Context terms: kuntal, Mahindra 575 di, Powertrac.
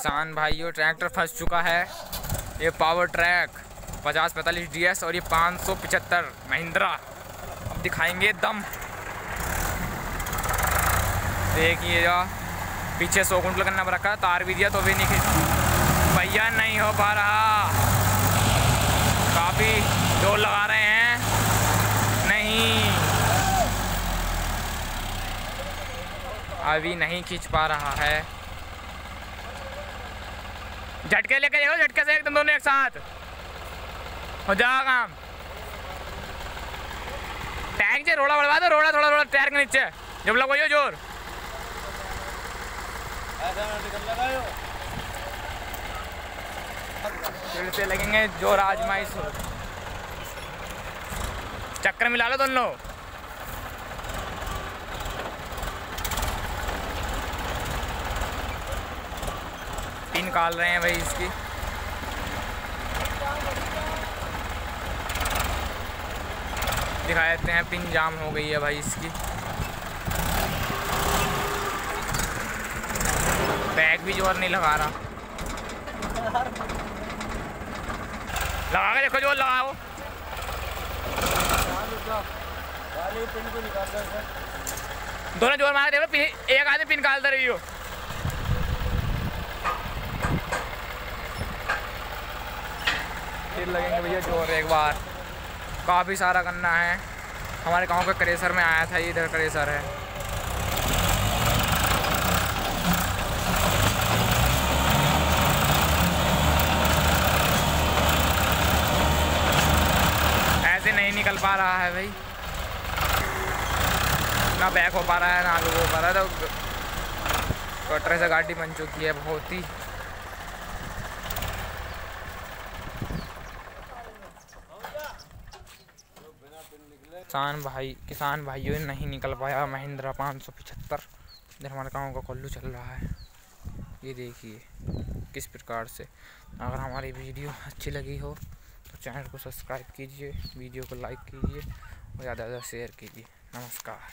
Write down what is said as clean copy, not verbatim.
किसान भाइयों ट्रैक्टर फंस चुका है। ये पावर ट्रैक 575 DS और ये 575 महिंद्रा। अब दिखाएंगे दम। देखिए पीछे 100 कुंटल का नंबर रखा, तार भी दिया तो भी नहीं खींच भैया, नहीं हो पा रहा। काफ़ी जोर लगा रहे हैं, नहीं अभी नहीं खींच पा रहा है। झटके लेके जाओ, झटके से एकदम दोनों एक साथ हो जाओ काम। टैंक से रोड़ा बढ़वा दो, रोड़ा थोड़ा थोड़ा टैंक नीचे जब लगाइयो जोर। फिर से लगेंगे जोर, आजमाइश चक्कर मिला लो दोनों। पिन निकाल रहे हैं भाई इसकी। दिखा देते हैं, पिन जाम हो गई है भाई इसकी। बैग भी जोर नहीं लगा रहा। लगा के देखो, जोर लगाओ। दोनों जोर मार दे, एक आदमी पिन निकालता रही हो। फिर लगेंगे भैया जोर एक बार। काफ़ी सारा गन्ना है। हमारे गांव के क्रेशर में आया था, इधर क्रेशर है। निकल पा रहा है भाई, ना बैक हो पा रहा है ना आगे हो पा रहा है। तो कटरे से गाड़ी बन चुकी है बहुत ही। किसान भाइयों नहीं निकल पाया महिंद्रा 575। इधर हमारे गाँव का कोल्लू चल रहा है। ये देखिए किस प्रकार से। अगर हमारी वीडियो अच्छी लगी हो तो चैनल को सब्सक्राइब कीजिए, वीडियो को लाइक कीजिए और ज़्यादा से ज़्यादा शेयर कीजिए। नमस्कार।